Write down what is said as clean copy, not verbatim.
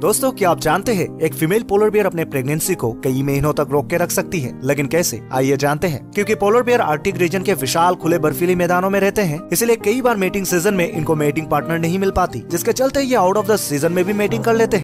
दोस्तों, क्या आप जानते हैं एक फीमेल पोलर बियर अपने प्रेगनेंसी को कई महीनों तक रोक के रख सकती है, लेकिन कैसे, आइए जानते हैं। क्योंकि पोलर बियर आर्कटिक रीजन के विशाल खुले बर्फीले मैदानों में रहते हैं, इसलिए कई बार मेटिंग सीजन में इनको मेटिंग पार्टनर नहीं मिल पाती, जिसके चलते ये आउट ऑफ द सीजन में भी मेटिंग कर लेते हैं।